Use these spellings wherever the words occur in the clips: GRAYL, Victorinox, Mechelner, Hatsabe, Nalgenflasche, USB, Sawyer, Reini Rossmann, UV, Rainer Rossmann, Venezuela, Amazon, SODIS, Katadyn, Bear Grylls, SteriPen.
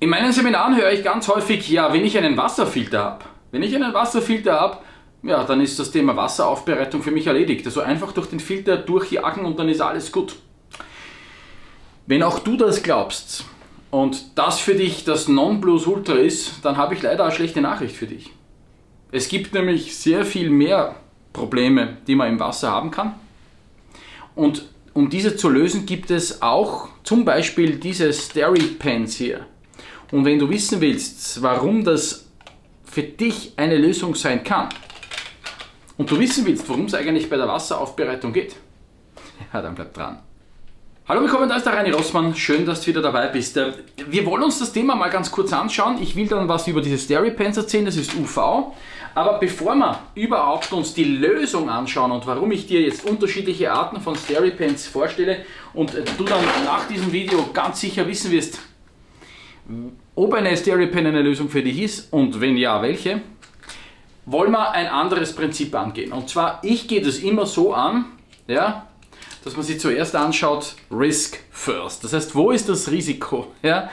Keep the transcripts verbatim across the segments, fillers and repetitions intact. In meinen Seminaren höre ich ganz häufig, ja, wenn ich einen Wasserfilter habe, wenn ich einen Wasserfilter habe, ja, dann ist das Thema Wasseraufbereitung für mich erledigt. Also einfach durch den Filter durchjagen und dann ist alles gut. Wenn auch du das glaubst und das für dich das Nonplusultra ist, dann habe ich leider eine schlechte Nachricht für dich. Es gibt nämlich sehr viel mehr Probleme, die man im Wasser haben kann. Und um diese zu lösen, gibt es auch zum Beispiel diese SteriPens hier. Und wenn du wissen willst, warum das für dich eine Lösung sein kann, und du wissen willst, worum es eigentlich bei der Wasseraufbereitung geht, ja, dann bleib dran. Hallo, willkommen, da ist der Rainer Rossmann. Schön, dass du wieder dabei bist. Wir wollen uns das Thema mal ganz kurz anschauen. Ich will dann was über diese SteriPens erzählen, das ist U V. Aber bevor wir überhaupt uns die Lösung anschauen und warum ich dir jetzt unterschiedliche Arten von SteriPens vorstelle und du dann nach diesem Video ganz sicher wissen wirst, ob eine SteriPen eine Lösung für dich ist und wenn ja, welche, wollen wir ein anderes Prinzip angehen. Und zwar, ich gehe das immer so an, ja, dass man sich zuerst anschaut, Risk First. Das heißt, wo ist das Risiko? Ja?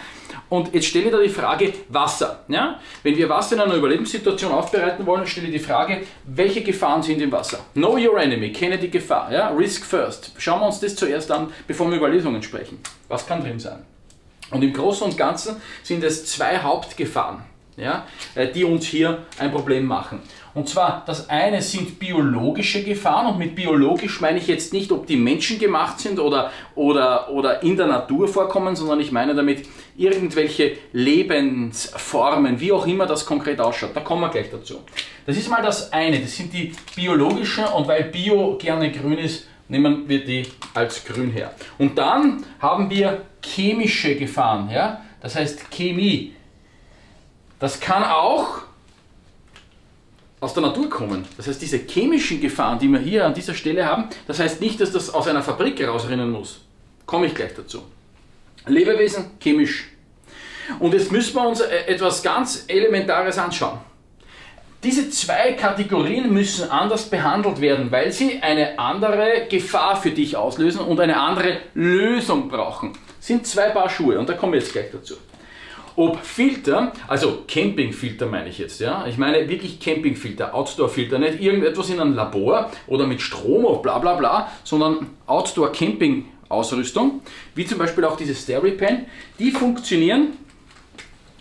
Und jetzt stelle ich da die Frage Wasser. Ja? Wenn wir Wasser in einer Überlebenssituation aufbereiten wollen, stelle ich die Frage, welche Gefahren sind im Wasser? Know your enemy, kenne die Gefahr. Ja? Risk First. Schauen wir uns das zuerst an, bevor wir über Lösungen sprechen. Was kann drin sein? Und im Großen und Ganzen sind es zwei Hauptgefahren, ja, die uns hier ein Problem machen. Und zwar, das eine sind biologische Gefahren, und mit biologisch meine ich jetzt nicht, ob die Menschen gemacht sind oder, oder, oder in der Natur vorkommen, sondern ich meine damit irgendwelche Lebensformen, wie auch immer das konkret ausschaut. Da kommen wir gleich dazu. Das ist mal das eine, das sind die biologischen, und weil Bio gerne grün ist, nehmen wir die als grün her. Und dann haben wir chemische Gefahren, ja? Das heißt Chemie. Das kann auch aus der Natur kommen. Das heißt, diese chemischen Gefahren, die wir hier an dieser Stelle haben, das heißt nicht, dass das aus einer Fabrik herausrinnen muss. Komme ich gleich dazu. Lebewesen, chemisch. Und jetzt müssen wir uns etwas ganz Elementares anschauen. Diese zwei Kategorien müssen anders behandelt werden, weil sie eine andere Gefahr für dich auslösen und eine andere Lösung brauchen. Das sind zwei Paar Schuhe, und da kommen wir jetzt gleich dazu. Ob Filter, also Campingfilter meine ich jetzt, ja, ich meine wirklich Campingfilter, Outdoor-Filter, nicht irgendetwas in einem Labor oder mit Strom oder bla bla bla, sondern Outdoor-Camping-Ausrüstung, wie zum Beispiel auch diese SteriPen, die funktionieren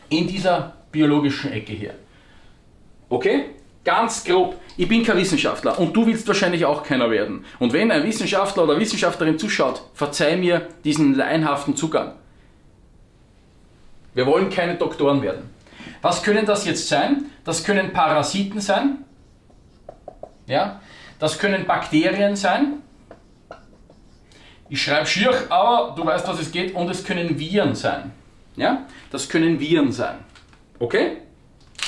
in dieser biologischen Ecke hier. Okay? Ganz grob. Ich bin kein Wissenschaftler und du willst wahrscheinlich auch keiner werden. Und wenn ein Wissenschaftler oder Wissenschaftlerin zuschaut, verzeih mir diesen laienhaften Zugang. Wir wollen keine Doktoren werden. Was können das jetzt sein? Das können Parasiten sein. Ja? Das können Bakterien sein. Ich schreibe schier, aber du weißt, was es geht. Und es können Viren sein. Ja? Das können Viren sein. Okay?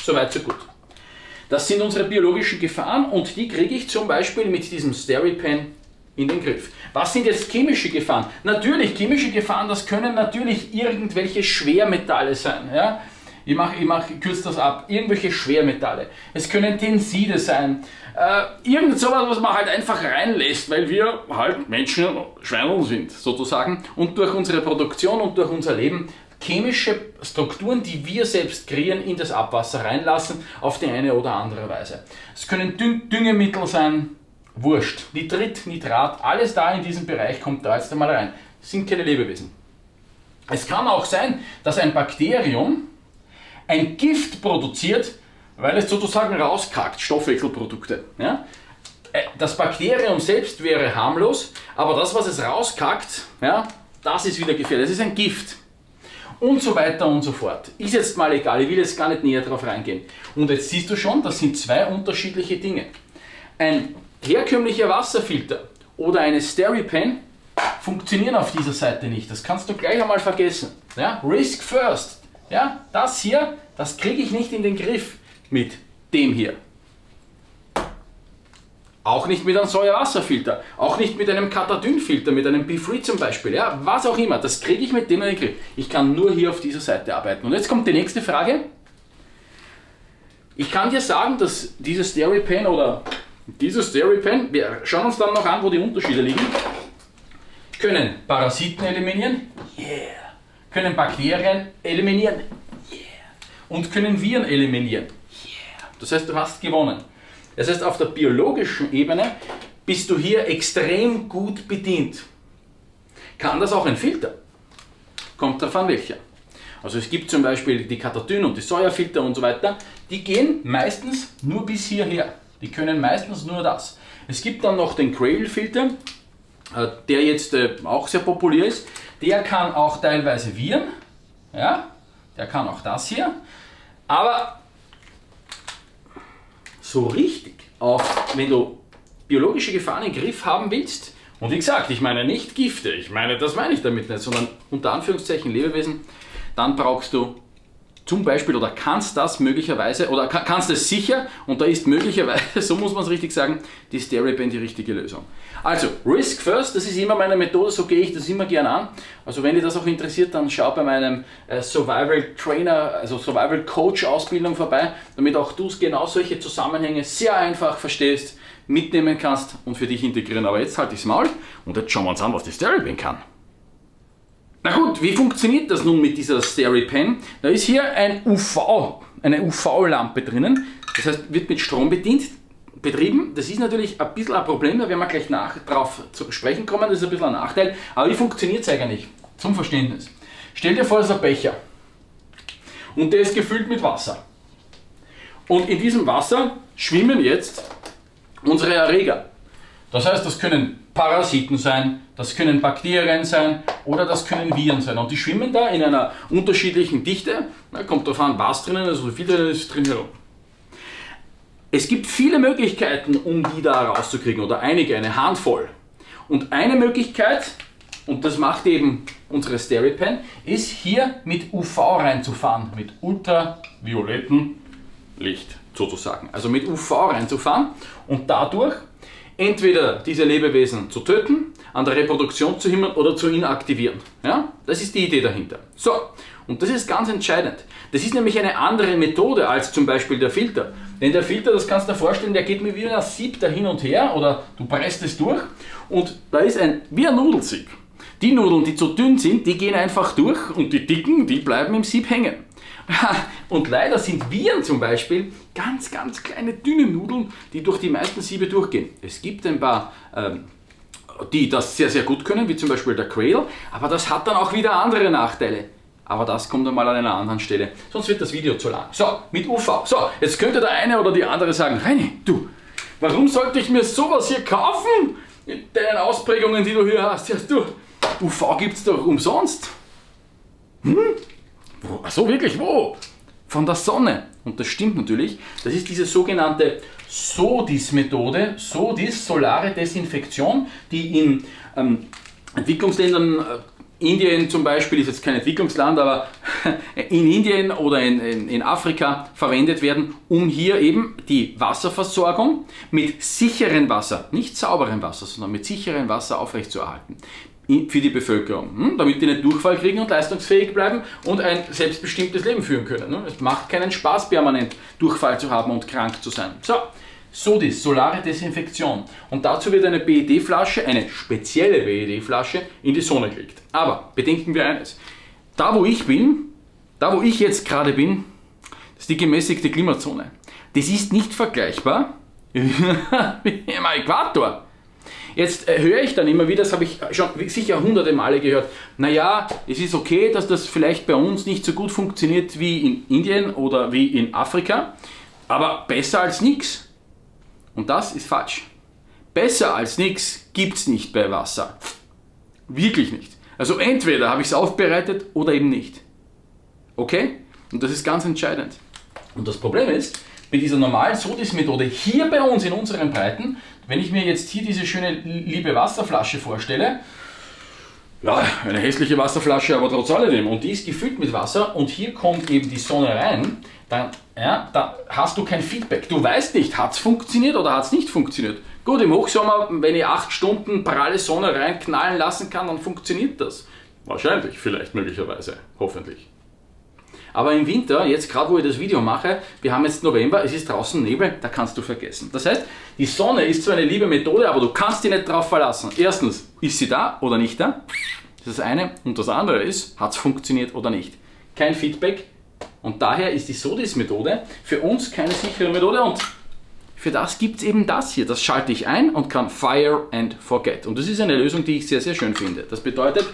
Soweit, so gut. Das sind unsere biologischen Gefahren, und die kriege ich zum Beispiel mit diesem SteriPen in den Griff. Was sind jetzt chemische Gefahren? Natürlich, chemische Gefahren, das können natürlich irgendwelche Schwermetalle sein. Ja? Ich mache, ich mache, ich kürze das ab. Irgendwelche Schwermetalle. Es können Tenside sein. Äh, irgend sowas, was man halt einfach reinlässt, weil wir halt Menschen, Schweine sind, sozusagen. Und durch unsere Produktion und durch unser Leben chemische Strukturen, die wir selbst kreieren, in das Abwasser reinlassen, auf die eine oder andere Weise. Es können Dün Düngemittel sein, wurscht. Nitrit, Nitrat, alles da in diesem Bereich kommt da jetzt einmal rein. Das sind keine Lebewesen. Es kann auch sein, dass ein Bakterium ein Gift produziert, weil es sozusagen rauskackt, Stoffwechselprodukte. Ja? Das Bakterium selbst wäre harmlos, aber das, was es rauskackt, ja, das ist wieder gefährlich. Das ist ein Gift. Und so weiter und so fort. Ist jetzt mal egal, ich will jetzt gar nicht näher drauf reingehen. Und jetzt siehst du schon, das sind zwei unterschiedliche Dinge. Ein herkömmlicher Wasserfilter oder eine SteriPen funktionieren auf dieser Seite nicht. Das kannst du gleich einmal vergessen. Ja? Risk First. Ja? Das hier, das kriege ich nicht in den Griff mit dem hier. Auch nicht mit einem Sawyer Wasserfilter, auch nicht mit einem Katadyn Filter, mit einem Be Free zum Beispiel, ja, was auch immer, das kriege ich mit dem in den Griff. Ich kann nur hier auf dieser Seite arbeiten. Und jetzt kommt die nächste Frage. Ich kann dir sagen, dass dieses SteriPen oder dieses SteriPen, wir schauen uns dann noch an, wo die Unterschiede liegen, können Parasiten eliminieren, yeah. Können Bakterien eliminieren, und können Viren eliminieren. Yeah. Das heißt, du hast gewonnen. Das heißt, auf der biologischen Ebene bist du hier extrem gut bedient. Kann das auch ein Filter? Kommt davon welcher. Also es gibt zum Beispiel die Katadyn und die Sawyer-Filter und so weiter, die gehen meistens nur bis hierher. Die können meistens nur das. Es gibt dann noch den GRAYL-Filter, der jetzt auch sehr populär ist. Der kann auch teilweise Viren, ja, der kann auch das hier, aber so richtig, auch wenn du biologische Gefahren im Griff haben willst, und wie gesagt, ich meine nicht Gifte, ich meine, das meine ich damit nicht, sondern unter Anführungszeichen Lebewesen, dann brauchst du zum Beispiel oder kannst das möglicherweise, oder kannst es sicher, und da ist möglicherweise, so muss man es richtig sagen, die SteriPen die richtige Lösung. Also, Risk First, das ist immer meine Methode, so gehe ich das immer gerne an. Also wenn dir das auch interessiert, dann schau bei meinem äh, Survival Trainer, also Survival Coach Ausbildung vorbei, damit auch du genau solche Zusammenhänge sehr einfach verstehst, mitnehmen kannst und für dich integrieren. Aber jetzt halte ich's Maul und jetzt schauen wir uns an, was die SteriPen kann. Na gut, wie funktioniert das nun mit dieser SteriPen? Da ist hier ein U V, eine U V-Lampe drinnen, das heißt, wird mit Strom bedient, betrieben. Das ist natürlich ein bisschen ein Problem, da werden wir gleich nach, drauf zu sprechen kommen, das ist ein bisschen ein Nachteil. Aber wie funktioniert es eigentlich? Zum Verständnis. Stell dir vor, es ist ein Becher und der ist gefüllt mit Wasser. Und in diesem Wasser schwimmen jetzt unsere Erreger. Das heißt, das können Parasiten sein, das können Bakterien sein oder das können Viren sein. Und die schwimmen da in einer unterschiedlichen Dichte. Na, kommt darauf an, was drinnen ist, also wie viel drinnen ist drin herum. Es gibt viele Möglichkeiten, um die da rauszukriegen, oder einige, eine Handvoll. Und eine Möglichkeit, und das macht eben unsere SteriPen, ist hier mit U V reinzufahren, mit ultraviolettem Licht sozusagen. Also mit U V reinzufahren und dadurch entweder diese Lebewesen zu töten, an der Reproduktion zu hindern oder zu inaktivieren. Ja? Das ist die Idee dahinter. So, und das ist ganz entscheidend. Das ist nämlich eine andere Methode als zum Beispiel der Filter. Denn der Filter, das kannst du dir vorstellen, der geht mir wie ein Sieb da hin und her oder du presst es durch und da ist ein, wie ein Nudelsieb. Die Nudeln, die zu dünn sind, die gehen einfach durch und die dicken, die bleiben im Sieb hängen. Und leider sind Viren zum Beispiel ganz, ganz kleine, dünne Nudeln, die durch die meisten Siebe durchgehen. Es gibt ein paar, ähm, die das sehr, sehr gut können, wie zum Beispiel der GRAYL, aber das hat dann auch wieder andere Nachteile. Aber das kommt einmal an einer anderen Stelle, sonst wird das Video zu lang. So, mit U V. So, jetzt könnte der eine oder die andere sagen, Reini, du, warum sollte ich mir sowas hier kaufen? Mit deinen Ausprägungen, die du hier hast. Ja, du, U V gibt es doch umsonst. Hm? Ach so, wirklich, wo? Von der Sonne. Und das stimmt natürlich. Das ist diese sogenannte SODIS-Methode, SODIS, solare Desinfektion, die in ähm, Entwicklungsländern, äh, Indien zum Beispiel, ist jetzt kein Entwicklungsland, aber in Indien oder in, in, in Afrika verwendet werden, um hier eben die Wasserversorgung mit sicherem Wasser, nicht sauberem Wasser, sondern mit sicherem Wasser aufrechtzuerhalten. Für die Bevölkerung, damit die nicht Durchfall kriegen und leistungsfähig bleiben und ein selbstbestimmtes Leben führen können. Es macht keinen Spaß, permanent Durchfall zu haben und krank zu sein. So, SODIS, solare Desinfektion. Und dazu wird eine B E D-Flasche, eine spezielle B E D-Flasche, in die Sonne gelegt. Aber bedenken wir eines, da wo ich bin, da wo ich jetzt gerade bin, das ist die gemäßigte Klimazone. Das ist nicht vergleichbar mit dem Äquator. Jetzt höre ich dann immer wieder, das habe ich schon sicher hunderte Male gehört, naja, es ist okay, dass das vielleicht bei uns nicht so gut funktioniert wie in Indien oder wie in Afrika, aber besser als nichts. Und das ist falsch. Besser als nichts gibt es nicht bei Wasser. Wirklich nicht. Also entweder habe ich es aufbereitet oder eben nicht. Okay? Und das ist ganz entscheidend. Und das Problem ist, mit dieser normalen SODIS-Methode hier bei uns in unseren Breiten, wenn ich mir jetzt hier diese schöne liebe Wasserflasche vorstelle, ja, eine hässliche Wasserflasche, aber trotz alledem, und die ist gefüllt mit Wasser und hier kommt eben die Sonne rein, dann, ja, dann hast du kein Feedback. Du weißt nicht, hat es funktioniert oder hat es nicht funktioniert. Gut, im Hochsommer, wenn ich acht Stunden pralle Sonne reinknallen lassen kann, dann funktioniert das. Wahrscheinlich, vielleicht, möglicherweise, hoffentlich. Aber im Winter, jetzt gerade wo ich das Video mache, wir haben jetzt November, es ist draußen Nebel, da kannst du vergessen. Das heißt, die Sonne ist zwar eine liebe Methode, aber du kannst dich nicht drauf verlassen. Erstens, ist sie da oder nicht da? Das ist das eine. Und das andere ist, hat es funktioniert oder nicht. Kein Feedback. Und daher ist die SODIS-Methode für uns keine sichere Methode und für das gibt es eben das hier. Das schalte ich ein und kann Fire and Forget. Und das ist eine Lösung, die ich sehr, sehr schön finde. Das bedeutet,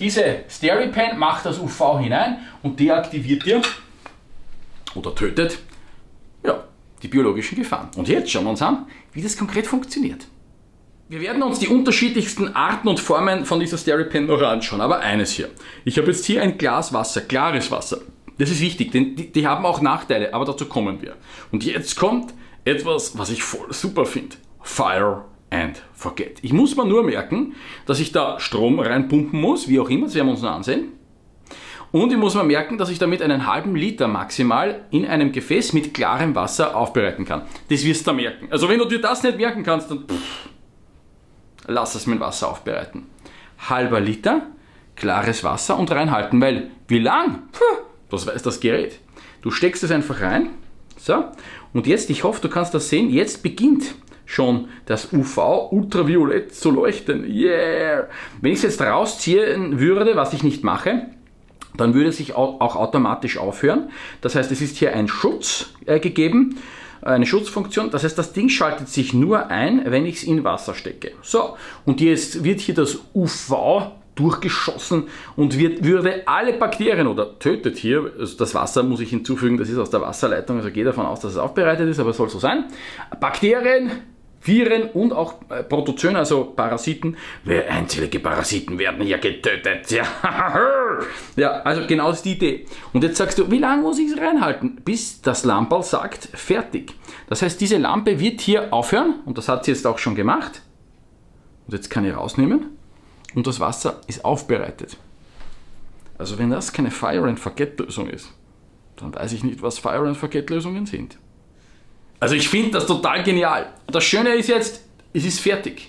diese SteriPen macht das U V hinein und deaktiviert dir oder tötet ja, die biologischen Gefahren. Und jetzt schauen wir uns an, wie das konkret funktioniert. Wir werden uns die unterschiedlichsten Arten und Formen von dieser SteriPen noch anschauen. Aber eines hier. Ich habe jetzt hier ein Glas Wasser, klares Wasser. Das ist wichtig, denn die, die haben auch Nachteile, aber dazu kommen wir. Und jetzt kommt etwas, was ich voll super finde. Fire and Forget. Ich muss mir nur merken, dass ich da Strom reinpumpen muss, wie auch immer, das werden wir uns noch ansehen. Und ich muss mir merken, dass ich damit einen halben Liter maximal in einem Gefäß mit klarem Wasser aufbereiten kann. Das wirst du merken. Also wenn du dir das nicht merken kannst, dann pff, lass es mit Wasser aufbereiten. Halber Liter, klares Wasser und reinhalten, weil wie lang? Puh, das weiß das Gerät. Du steckst es einfach rein. So. Und jetzt, ich hoffe, du kannst das sehen, jetzt beginnt schon das U V ultraviolett zu leuchten. Yeah! Wenn ich es jetzt rausziehen würde, was ich nicht mache, dann würde es sich auch automatisch aufhören. Das heißt, es ist hier ein Schutz äh, gegeben. Eine Schutzfunktion, das heißt, das Ding schaltet sich nur ein, wenn ich es in Wasser stecke. So, und jetzt wird hier das U V durchgeschossen und wird, würde alle Bakterien oder tötet hier, also das Wasser muss ich hinzufügen, das ist aus der Wasserleitung, also gehe davon aus, dass es aufbereitet ist, aber soll so sein. Bakterien, Viren und auch Protozoen, also Parasiten, einzellige Parasiten werden hier getötet. Ja, ja, also genau ist die Idee. Und jetzt sagst du, wie lange muss ich es reinhalten? Bis das Lamperl sagt, fertig. Das heißt, diese Lampe wird hier aufhören und das hat sie jetzt auch schon gemacht. Und jetzt kann ich rausnehmen und das Wasser ist aufbereitet. Also wenn das keine Fire and Forget Lösung ist, dann weiß ich nicht, was Fire and Forget Lösungen sind. Also ich finde das total genial. Das Schöne ist jetzt, es ist fertig.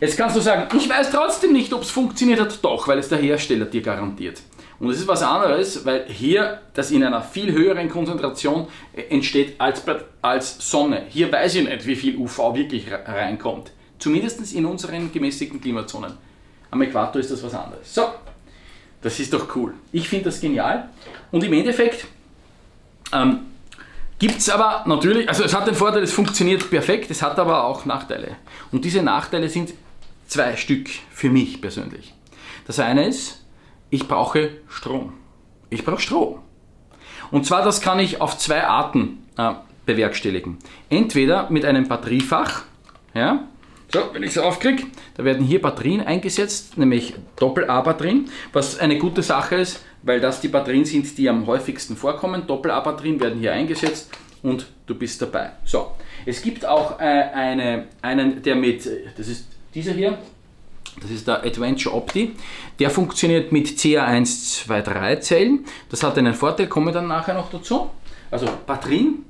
Jetzt kannst du sagen, ich weiß trotzdem nicht, ob es funktioniert hat. Doch, weil es der Hersteller dir garantiert. Und es ist was anderes, weil hier das in einer viel höheren Konzentration entsteht als, als Sonne. Hier weiß ich nicht, wie viel U V wirklich reinkommt. Zumindest in unseren gemäßigten Klimazonen. Am Äquator ist das was anderes. So, das ist doch cool. Ich finde das genial. Und im Endeffekt... Ähm, Gibt es aber natürlich, also es hat den Vorteil, es funktioniert perfekt, es hat aber auch Nachteile. Und diese Nachteile sind zwei Stück für mich persönlich. Das eine ist, ich brauche Strom. Ich brauche Strom. Und zwar, das kann ich auf zwei Arten äh, bewerkstelligen. Entweder mit einem Batteriefach, ja, so, wenn ich es aufkriege, da werden hier Batterien eingesetzt, nämlich Doppel-A-Batterien, was eine gute Sache ist, weil das die Batterien sind, die am häufigsten vorkommen. Doppel-A-Batterien werden hier eingesetzt und du bist dabei. So, es gibt auch äh, eine, einen, der mit, das ist dieser hier, das ist der Adventure Opti, der funktioniert mit C A eins zwei drei Zellen. Das hat einen Vorteil, komme dann nachher noch dazu. Also Batterien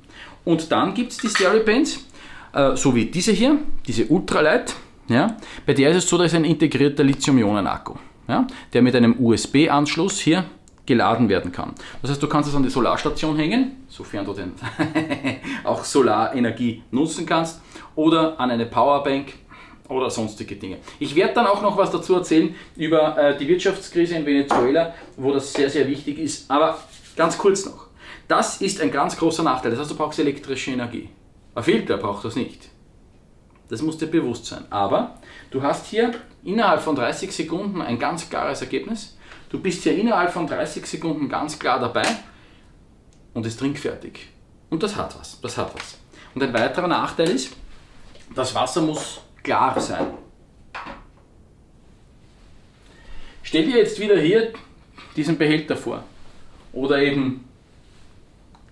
und dann gibt es die SteriPens, äh, so wie diese hier, diese Ultralight, ja, bei der ist es so, da ist ein integrierter Lithium-Ionen-Akku, ja, der mit einem U S B-Anschluss hier geladen werden kann. Das heißt, du kannst es an die Solarstation hängen, sofern du denn auch Solarenergie nutzen kannst, oder an eine Powerbank oder sonstige Dinge. Ich werde dann auch noch was dazu erzählen über äh, die Wirtschaftskrise in Venezuela, wo das sehr, sehr wichtig ist. Aber ganz kurz noch, das ist ein ganz großer Nachteil. Das heißt, du brauchst elektrische Energie. Ein Filter braucht das nicht. Das muss dir bewusst sein. Aber du hast hier innerhalb von dreißig Sekunden ein ganz klares Ergebnis. Du bist hier innerhalb von dreißig Sekunden ganz klar dabei und es trinkfertig. Und das hat was. Das hat was. Und ein weiterer Nachteil ist, das Wasser muss klar sein. Stell dir jetzt wieder hier diesen Behälter vor. Oder eben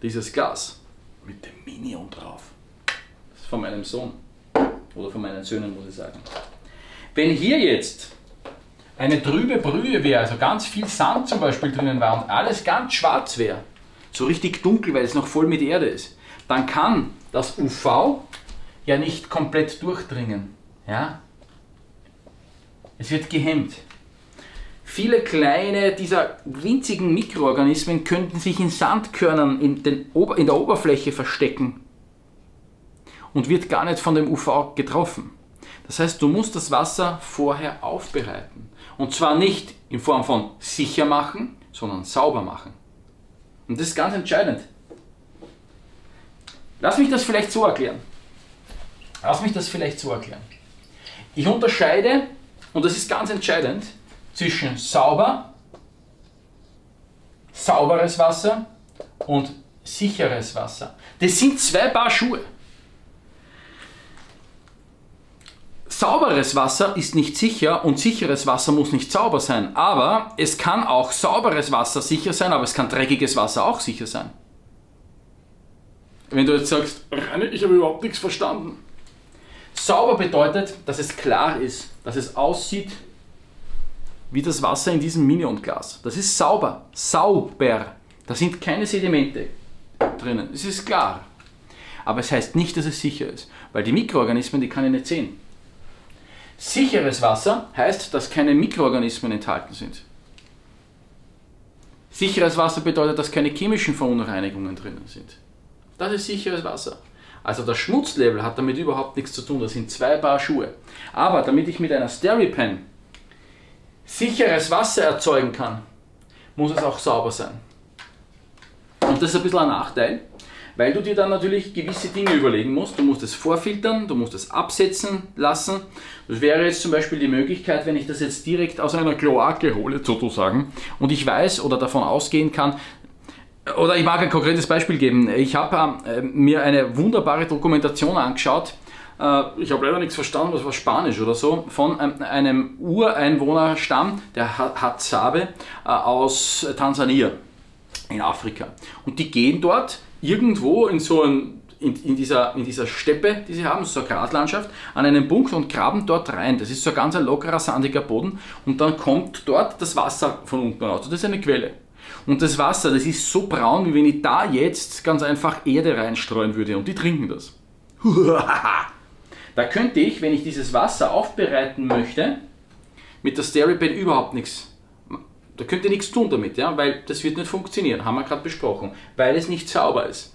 dieses Glas mit dem Minion drauf. Das ist von meinem Sohn. Oder von meinen Söhnen, muss ich sagen. Wenn hier jetzt eine trübe Brühe wäre, also ganz viel Sand zum Beispiel drinnen war und alles ganz schwarz wäre, so richtig dunkel, weil es noch voll mit Erde ist, dann kann das U V ja nicht komplett durchdringen. Ja? Es wird gehemmt. Viele kleine dieser winzigen Mikroorganismen könnten sich in Sandkörnern in, den Ober- in der Oberfläche verstecken und wird gar nicht von dem U V getroffen. Das heißt, du musst das Wasser vorher aufbereiten. Und zwar nicht in Form von sicher machen, sondern sauber machen. Und das ist ganz entscheidend. Lass mich das vielleicht so erklären. Lass mich das vielleicht so erklären. Ich unterscheide, und das ist ganz entscheidend, zwischen sauber, sauberes Wasser und sicheres Wasser. Das sind zwei Paar Schuhe. Sauberes Wasser ist nicht sicher und sicheres Wasser muss nicht sauber sein. Aber es kann auch sauberes Wasser sicher sein, aber es kann dreckiges Wasser auch sicher sein. Wenn du jetzt sagst, ich habe überhaupt nichts verstanden. Sauber bedeutet, dass es klar ist, dass es aussieht wie das Wasser in diesem Minionglas. Das ist sauber, sauber. Da sind keine Sedimente drinnen, es ist klar. Aber es heißt nicht, dass es sicher ist, weil die Mikroorganismen, die kann ich nicht sehen. Sicheres Wasser heißt, dass keine Mikroorganismen enthalten sind. Sicheres Wasser bedeutet, dass keine chemischen Verunreinigungen drinnen sind. Das ist sicheres Wasser. Also das Schmutzlevel hat damit überhaupt nichts zu tun, das sind zwei Paar Schuhe. Aber damit ich mit einer SteriPen sicheres Wasser erzeugen kann, muss es auch sauber sein. Und das ist ein bisschen ein Nachteil, weil du dir dann natürlich gewisse Dinge überlegen musst. Du musst es vorfiltern, du musst es absetzen lassen. Das wäre jetzt zum Beispiel die Möglichkeit, wenn ich das jetzt direkt aus einer Kloake hole, sozusagen, und ich weiß oder davon ausgehen kann, oder ich mag ein konkretes Beispiel geben. Ich habe äh, mir eine wunderbare Dokumentation angeschaut. Äh, ich habe leider nichts verstanden, das war Spanisch oder so, von ähm, einem Ureinwohnerstamm, der Hatsabe, äh, aus Tansania in Afrika. Und die gehen dort irgendwo in so ein, in, in, dieser, in dieser Steppe, die sie haben, so eine Graslandschaft, an einen Punkt und graben dort rein. Das ist so ein ganz ein lockerer, sandiger Boden und dann kommt dort das Wasser von unten raus. Das ist eine Quelle. Und das Wasser, das ist so braun, wie wenn ich da jetzt ganz einfach Erde reinstreuen würde und die trinken das. Da könnte ich, wenn ich dieses Wasser aufbereiten möchte, mit der SteriPen überhaupt nichts, da könnt ihr nichts tun damit, ja? Weil das wird nicht funktionieren, haben wir gerade besprochen, weil es nicht sauber ist.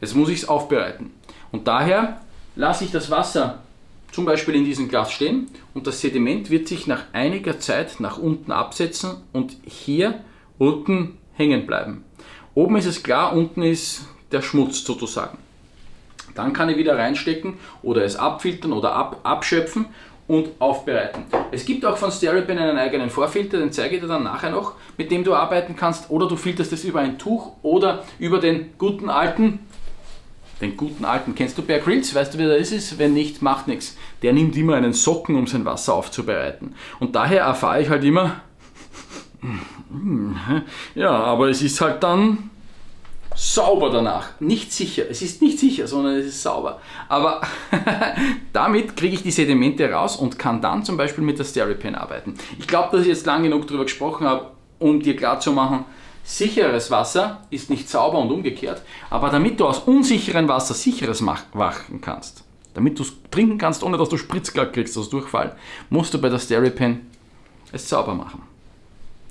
Jetzt muss ich es aufbereiten und daher lasse ich das Wasser zum Beispiel in diesem Glas stehen und das Sediment wird sich nach einiger Zeit nach unten absetzen und hier unten hängen bleiben. Oben ist es klar, unten ist der Schmutz sozusagen. Dann kann ich wieder reinstecken oder es abfiltern oder ab, abschöpfen und aufbereiten. Es gibt auch von SteriPen einen eigenen Vorfilter, den zeige ich dir dann nachher noch, mit dem du arbeiten kannst oder du filterst es über ein Tuch oder über den guten alten Den guten alten, kennst du Bear Grylls? Weißt du, wer der ist? Wenn nicht, macht nichts. Der nimmt immer einen Socken, um sein Wasser aufzubereiten. Und daher erfahre ich halt immer, ja, aber es ist halt dann sauber danach. Nicht sicher. Es ist nicht sicher, sondern es ist sauber. Aber damit kriege ich die Sedimente raus und kann dann zum Beispiel mit der SteriPen arbeiten. Ich glaube, dass ich jetzt lang genug darüber gesprochen habe, um dir klarzumachen, sicheres Wasser ist nicht sauber und umgekehrt, aber damit du aus unsicherem Wasser sicheres machen kannst, damit du es trinken kannst, ohne dass du Spritzklack kriegst aus Durchfall, musst du bei der SteriPen es sauber machen.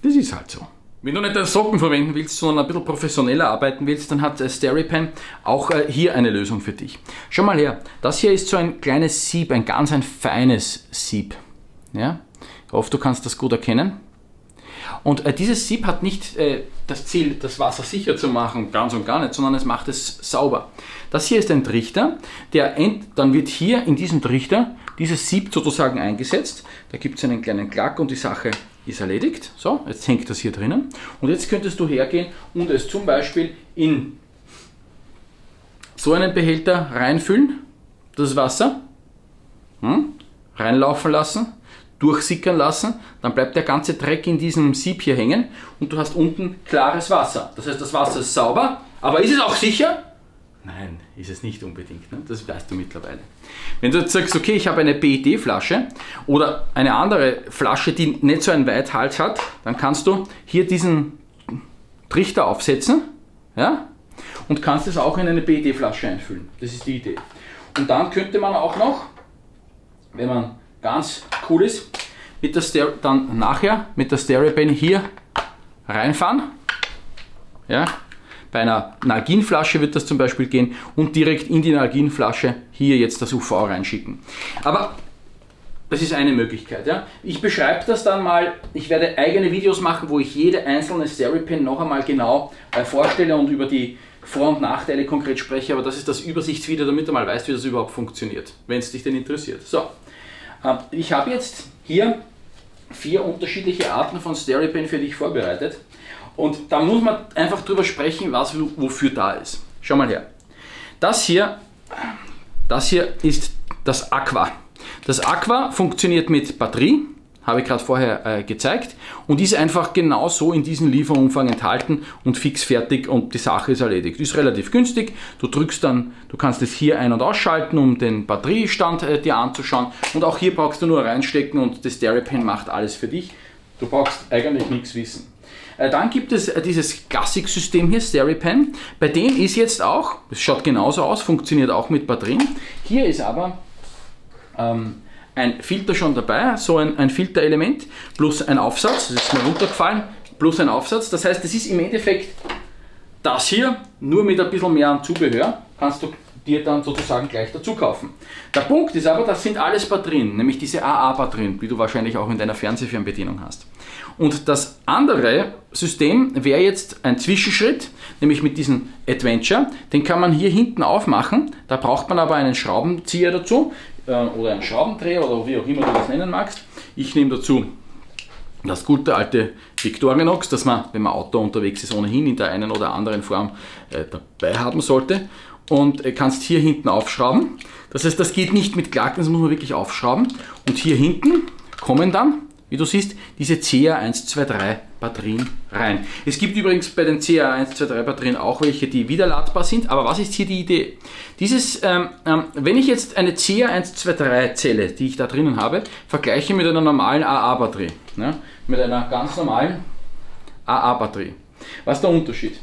Das ist halt so. Wenn du nicht deine Socken verwenden willst, sondern ein bisschen professioneller arbeiten willst, dann hat SteriPen auch hier eine Lösung für dich. Schau mal her, das hier ist so ein kleines Sieb, ein ganz ein feines Sieb. Ja? Ich hoffe, du kannst das gut erkennen. Und äh, dieses Sieb hat nicht äh, das Ziel, das Wasser sicher zu machen, ganz und gar nicht, sondern es macht es sauber. Das hier ist ein Trichter, der end, dann wird hier in diesem Trichter dieses Sieb sozusagen eingesetzt. Da gibt es einen kleinen Klack und die Sache ist erledigt. So, jetzt hängt das hier drinnen. Und jetzt könntest du hergehen und es zum Beispiel in so einen Behälter reinfüllen, das Wasser, hm, reinlaufen lassen, durchsickern lassen, dann bleibt der ganze Dreck in diesem Sieb hier hängen und du hast unten klares Wasser. Das heißt, das Wasser ist sauber, aber ist es auch sicher? Nein, ist es nicht unbedingt, ne? Das weißt du mittlerweile. Wenn du jetzt sagst, okay, ich habe eine P E T-Flasche oder eine andere Flasche, die nicht so einen Weithals hat, dann kannst du hier diesen Trichter aufsetzen, ja, und kannst es auch in eine P E T-Flasche einfüllen. Das ist die Idee. Und dann könnte man auch noch, wenn man ganz cool ist, mit der Ster dann nachher mit der SteriPen hier reinfahren. Ja? Bei einer Nalgenflasche wird das zum Beispiel gehen und direkt in die Nalgenflasche hier jetzt das U V reinschicken. Aber Das ist eine Möglichkeit. Ja? Ich beschreibe das dann mal. Ich werde eigene Videos machen, wo ich jede einzelne SteriPen noch einmal genau äh, vorstelle und über die Vor- und Nachteile konkret spreche. Aber das ist das Übersichtsvideo, damit du mal weißt, wie das überhaupt funktioniert, wenn es dich denn interessiert. So, äh, ich habe jetzt hier vier unterschiedliche Arten von SteriPen für dich vorbereitet. Und da muss man einfach drüber sprechen, was wofür da ist. Schau mal her. Das hier, das hier ist das Aqua. Das Aqua funktioniert mit Batterie, habe ich gerade vorher äh, gezeigt, und ist einfach genauso in diesem Lieferumfang enthalten und fix fertig und die Sache ist erledigt. Ist relativ günstig, du drückst dann, du kannst es hier ein- und ausschalten, um den Batteriestand äh, dir anzuschauen, und auch hier brauchst du nur reinstecken und das SteriPen macht alles für dich. Du brauchst eigentlich nichts wissen. Äh, dann gibt es äh, dieses Klassik-System hier, SteriPen, bei dem ist jetzt auch, es schaut genauso aus, funktioniert auch mit Batterien, hier ist aber ein Filter schon dabei, so ein, ein Filterelement, plus ein Aufsatz, das ist mir runtergefallen, plus ein Aufsatz. Das heißt, das ist im Endeffekt das hier, nur mit ein bisschen mehr an Zubehör, kannst du dir dann sozusagen gleich dazu kaufen. Der Punkt ist aber, das sind alles Batterien, nämlich diese A A-Batterien, die du wahrscheinlich auch in deiner Fernsehfernbedienung hast. Und das andere System wäre jetzt ein Zwischenschritt, nämlich mit diesem Adventure, den kann man hier hinten aufmachen, da braucht man aber einen Schraubenzieher dazu, oder einen Schraubendreher oder wie auch immer du das nennen magst. Ich nehme dazu das gute alte Victorinox, das man, wenn man Outdoor unterwegs ist, ohnehin in der einen oder anderen Form äh, dabei haben sollte. Und äh, kannst hier hinten aufschrauben. Das heißt, das geht nicht mit Klacken, das muss man wirklich aufschrauben. Und hier hinten kommen dann, wie du siehst, diese C A eins zwei drei Batterien rein. Es gibt übrigens bei den C A eins zwei drei Batterien auch welche, die wiederladbar sind, aber was ist hier die Idee? Dieses, ähm, ähm, wenn ich jetzt eine C A eins zwei drei Zelle, die ich da drinnen habe, vergleiche mit einer normalen A A-Batterie, ne? Mit einer ganz normalen A A-Batterie. Was ist der Unterschied?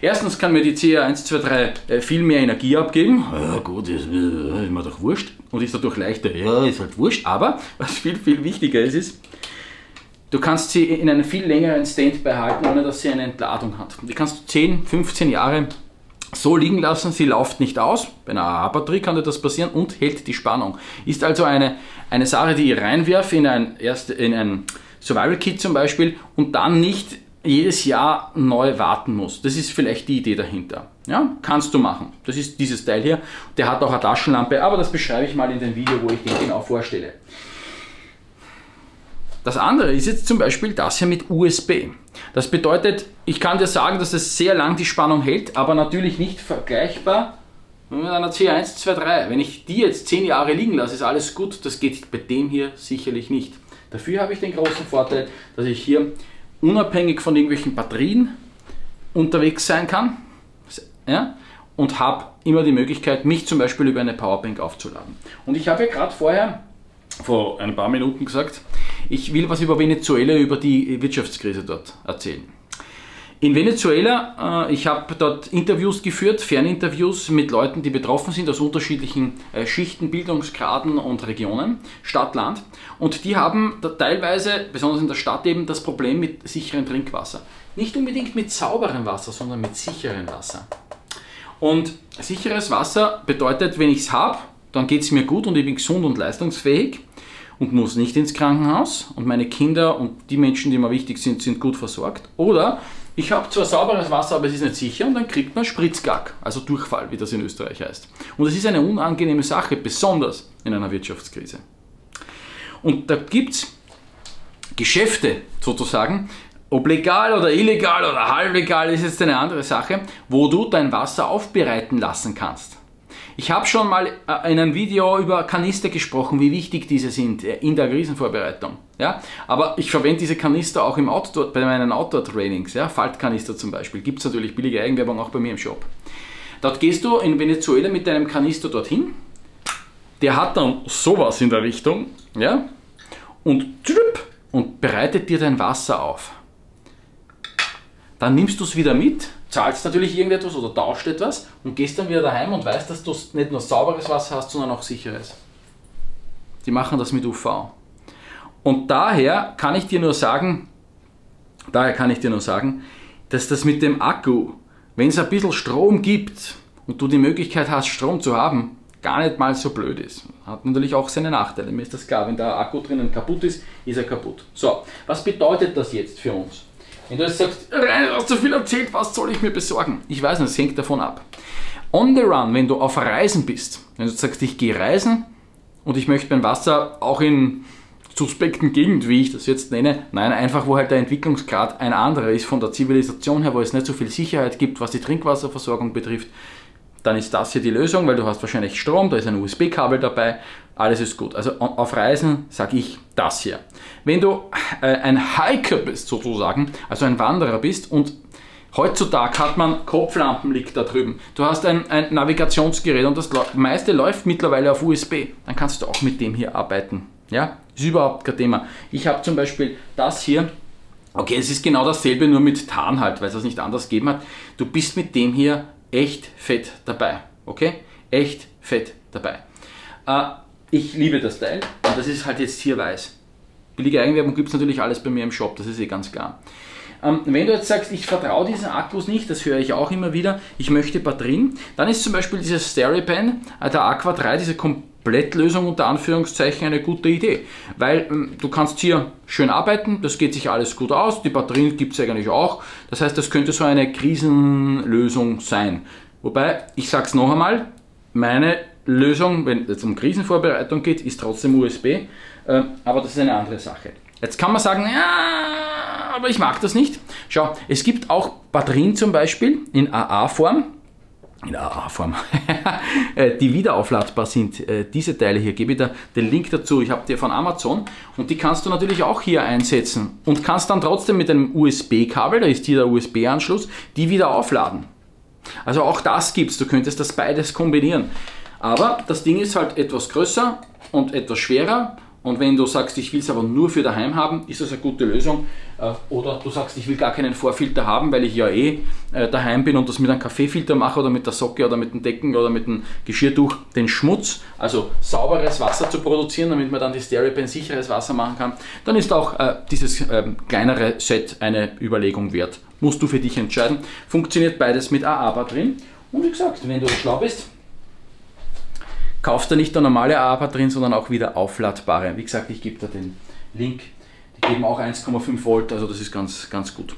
Erstens kann mir die C A eins zwei drei viel mehr Energie abgeben, ja gut, ist, ist mir doch wurscht, und ist dadurch leichter, ja ist halt wurscht, aber was viel viel wichtiger ist, ist, du kannst sie in einem viel längeren Standby halten, ohne dass sie eine Entladung hat. Die kannst du zehn, fünfzehn Jahre so liegen lassen, sie läuft nicht aus, bei einer A A-Batterie kann dir das passieren, und hält die Spannung. Ist also eine, eine Sache, die ich reinwerfe in ein, erst in ein Survival-Kit zum Beispiel und dann nicht jedes Jahr neu warten muss. Das ist vielleicht die Idee dahinter. Ja, kannst du machen. Das ist dieses Teil hier. Der hat auch eine Taschenlampe, aber das beschreibe ich mal in dem Video, wo ich den genau vorstelle. Das andere ist jetzt zum Beispiel das hier mit U S B. Das bedeutet, ich kann dir sagen, dass es sehr lang die Spannung hält, aber natürlich nicht vergleichbar mit einer C A eins zwei drei. Wenn ich die jetzt zehn Jahre liegen lasse, ist alles gut. Das geht bei dem hier sicherlich nicht. Dafür habe ich den großen Vorteil, dass ich hier unabhängig von irgendwelchen Batterien unterwegs sein kann, ja, und habe immer die Möglichkeit, mich zum Beispiel über eine Powerbank aufzuladen. Und ich habe ja gerade vorher, vor ein paar Minuten gesagt, ich will was über Venezuela, über die Wirtschaftskrise dort erzählen. In Venezuela, äh, ich habe dort Interviews geführt, Ferninterviews mit Leuten, die betroffen sind aus unterschiedlichen äh, Schichten, Bildungsgraden und Regionen, Stadt, Land. Und die haben da teilweise, besonders in der Stadt eben, das Problem mit sicherem Trinkwasser. Nicht unbedingt mit sauberem Wasser, sondern mit sicherem Wasser. Und sicheres Wasser bedeutet, wenn ich es habe, dann geht es mir gut und ich bin gesund und leistungsfähig und muss nicht ins Krankenhaus. Und meine Kinder und die Menschen, die mir wichtig sind, sind gut versorgt. Oder ich habe zwar sauberes Wasser, aber es ist nicht sicher, und dann kriegt man Spritzgag, also Durchfall, wie das in Österreich heißt. Und das ist eine unangenehme Sache, besonders in einer Wirtschaftskrise. Und da gibt es Geschäfte sozusagen, ob legal oder illegal oder halblegal, ist jetzt eine andere Sache, wo du dein Wasser aufbereiten lassen kannst. Ich habe schon mal in einem Video über Kanister gesprochen, wie wichtig diese sind in der Krisenvorbereitung. Ja? Aber ich verwende diese Kanister auch im Outdoor, bei meinen Outdoor-Trainings. Ja? Faltkanister zum Beispiel. Gibt es natürlich billige Eigenwerbung auch bei mir im Shop. Dort gehst du in Venezuela mit deinem Kanister dorthin. Der hat dann sowas in der Richtung. Ja? Und, und bereitet dir dein Wasser auf. Dann nimmst du es wieder mit, zahlst natürlich irgendetwas oder tauscht etwas und gehst dann wieder daheim und weißt, dass du nicht nur sauberes Wasser hast, sondern auch sicheres. Die machen das mit U V. Und daher kann ich dir nur sagen, daher kann ich dir nur sagen, dass das mit dem Akku, wenn es ein bisschen Strom gibt und du die Möglichkeit hast, Strom zu haben, gar nicht mal so blöd ist. Hat natürlich auch seine Nachteile, mir ist das klar, wenn der Akku drinnen kaputt ist, ist er kaputt. So, was bedeutet das jetzt für uns? Wenn du jetzt sagst, Rainer, du hast zu viel erzählt, was soll ich mir besorgen? Ich weiß nicht, es hängt davon ab. On the run, wenn du auf Reisen bist, wenn du sagst, ich gehe reisen und ich möchte mein Wasser auch in suspekten Gegend, wie ich das jetzt nenne, nein, einfach wo halt der Entwicklungsgrad ein anderer ist von der Zivilisation her, wo es nicht so viel Sicherheit gibt, was die Trinkwasserversorgung betrifft, dann ist das hier die Lösung, weil du hast wahrscheinlich Strom, da ist ein U S B-Kabel dabei, alles ist gut. Also auf Reisen sage ich das hier. Wenn du äh, ein Hiker bist sozusagen, also ein Wanderer bist und heutzutage hat man Kopflampen liegt da drüben, du hast ein, ein Navigationsgerät und das meiste läuft mittlerweile auf U S B, dann kannst du auch mit dem hier arbeiten. Ja, ist überhaupt kein Thema. Ich habe zum Beispiel das hier, okay, es ist genau dasselbe, nur mit Tarn halt, weil es das nicht anders gegeben hat. Du bist mit dem hier echt fett dabei, okay? Echt fett dabei. Äh, ich liebe das Teil und das ist halt jetzt hier weiß. Billige Eigenwerbung gibt es natürlich alles bei mir im Shop, das ist eh ganz klar. Ähm, wenn du jetzt sagst, ich vertraue diesen Akkus nicht, das höre ich auch immer wieder, ich möchte Batterien, dann ist zum Beispiel dieses SteriPen, der Aqua drei, diese Komplettlösung unter Anführungszeichen eine gute Idee, weil ähm, du kannst hier schön arbeiten, das geht sich alles gut aus, die Batterien gibt es eigentlich auch, das heißt, das könnte so eine Krisenlösung sein. Wobei, ich sage es noch einmal, meine Lösung, wenn es um Krisenvorbereitung geht, ist trotzdem U S B, äh, aber das ist eine andere Sache. Jetzt kann man sagen, ja, aber ich mag das nicht. Schau, es gibt auch Batterien zum Beispiel in A A-Form, in A A-Form, die wiederaufladbar sind. Diese Teile hier, gebe ich dir den Link dazu, ich habe die von Amazon und die kannst du natürlich auch hier einsetzen und kannst dann trotzdem mit einem U S B-Kabel, da ist hier der U S B-Anschluss, die wieder aufladen. Also auch das gibt's, du könntest das beides kombinieren. Aber das Ding ist halt etwas größer und etwas schwerer. Und wenn du sagst, ich will es aber nur für daheim haben, ist das eine gute Lösung. Oder du sagst, ich will gar keinen Vorfilter haben, weil ich ja eh daheim bin und das mit einem Kaffeefilter mache oder mit der Socke oder mit den Decken oder mit dem Geschirrtuch den Schmutz, also sauberes Wasser zu produzieren, damit man dann die SteriPen sicheres Wasser machen kann, dann ist auch äh, dieses äh, kleinere Set eine Überlegung wert. Musst du für dich entscheiden. Funktioniert beides mit A A-Batterien. Und wie gesagt, wenn du schlau bist, kaufst du nicht nur normale A A-Batterien, sondern auch wieder aufladbare. Wie gesagt, ich gebe da den Link. Die geben auch eins Komma fünf Volt, also das ist ganz, ganz gut.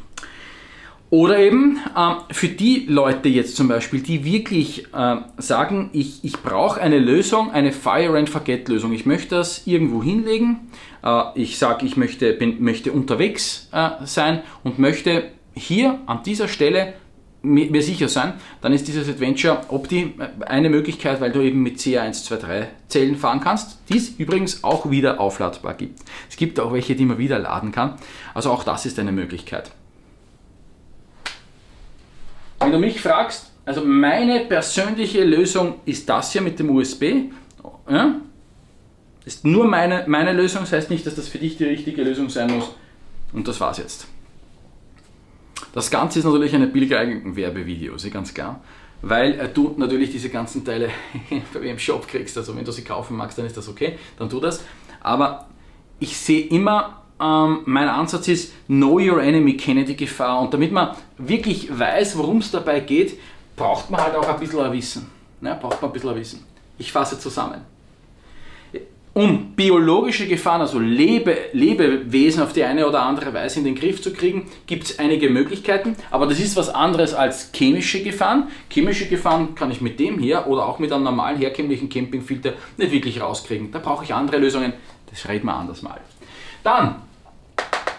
Oder eben ähm, für die Leute jetzt zum Beispiel, die wirklich äh, sagen, ich, ich brauche eine Lösung, eine Fire-and-Forget-Lösung. Ich möchte das irgendwo hinlegen. Äh, ich sage, ich möchte, bin, möchte unterwegs äh, sein und möchte hier an dieser Stelle mir sicher sein, dann ist dieses Adventure Opti eine Möglichkeit, weil du eben mit C A eins zwei drei Zellen fahren kannst, die es übrigens auch wieder aufladbar gibt. Es gibt auch welche, die man wieder laden kann, also auch das ist eine Möglichkeit. Wenn du mich fragst, also meine persönliche Lösung ist das hier mit dem U S B, ja? Ist nur meine, meine Lösung, das heißt nicht, dass das für dich die richtige Lösung sein muss und das war's jetzt. Das Ganze ist natürlich eine billige Eigenwerbevideo, ist ganz klar, weil du natürlich diese ganzen Teile bei mir im Shop kriegst, also wenn du sie kaufen magst, dann ist das okay, dann tu das, aber ich sehe immer, ähm, mein Ansatz ist, know your enemy, kenne die Gefahr und damit man wirklich weiß, worum es dabei geht, braucht man halt auch ein bisschen ein Wissen, ne? braucht man ein bisschen ein Wissen. Ich fasse zusammen. Um biologische Gefahren, also Lebe, Lebewesen auf die eine oder andere Weise in den Griff zu kriegen, gibt es einige Möglichkeiten, aber das ist was anderes als chemische Gefahren. Chemische Gefahren kann ich mit dem hier oder auch mit einem normalen herkömmlichen Campingfilter nicht wirklich rauskriegen. Da brauche ich andere Lösungen, das reden wir anders mal. Dann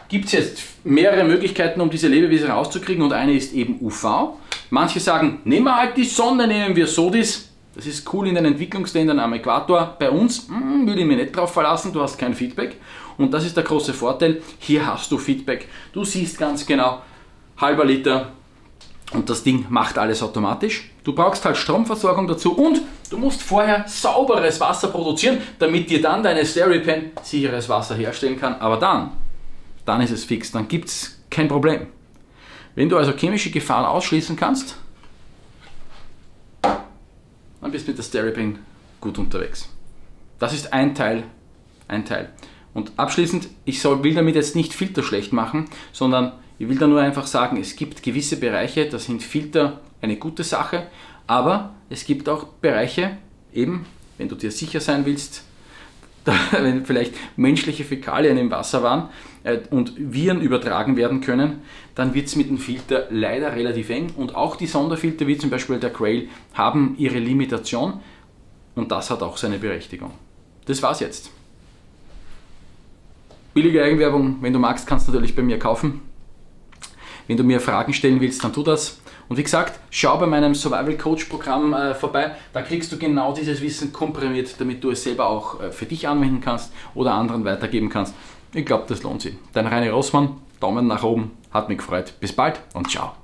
gibt es jetzt mehrere Möglichkeiten, um diese Lebewesen rauszukriegen und eine ist eben U V. Manche sagen, nehmen wir halt die Sonne, nehmen wir SODIS. Das ist cool in den Entwicklungsländern am Äquator. Bei uns mh, würde ich mich nicht drauf verlassen, du hast kein Feedback. Und das ist der große Vorteil, hier hast du Feedback. Du siehst ganz genau, halber Liter und das Ding macht alles automatisch. Du brauchst halt Stromversorgung dazu und du musst vorher sauberes Wasser produzieren, damit dir dann deine SteriPen sicheres Wasser herstellen kann. Aber dann, dann ist es fix, dann gibt es kein Problem. Wenn du also chemische Gefahren ausschließen kannst, dann bist du mit der SteriPen gut unterwegs. Das ist ein Teil, ein Teil. Und abschließend, ich soll, will damit jetzt nicht Filter schlecht machen, sondern ich will da nur einfach sagen, es gibt gewisse Bereiche, da sind Filter eine gute Sache, aber es gibt auch Bereiche, eben, wenn du dir sicher sein willst, da, wenn vielleicht menschliche Fäkalien im Wasser waren äh, und Viren übertragen werden können, dann wird es mit dem Filter leider relativ eng. Und auch die Sonderfilter, wie zum Beispiel der GRAYL, haben ihre Limitation und das hat auch seine Berechtigung. Das war's jetzt. Billige Eigenwerbung, wenn du magst, kannst du natürlich bei mir kaufen. Wenn du mir Fragen stellen willst, dann tu das. Und wie gesagt, schau bei meinem Survival Coach Programm äh, vorbei, da kriegst du genau dieses Wissen komprimiert, damit du es selber auch äh, für dich anwenden kannst oder anderen weitergeben kannst. Ich glaube, das lohnt sich. Dein Rainer Rossmann, Daumen nach oben, hat mich gefreut. Bis bald und ciao.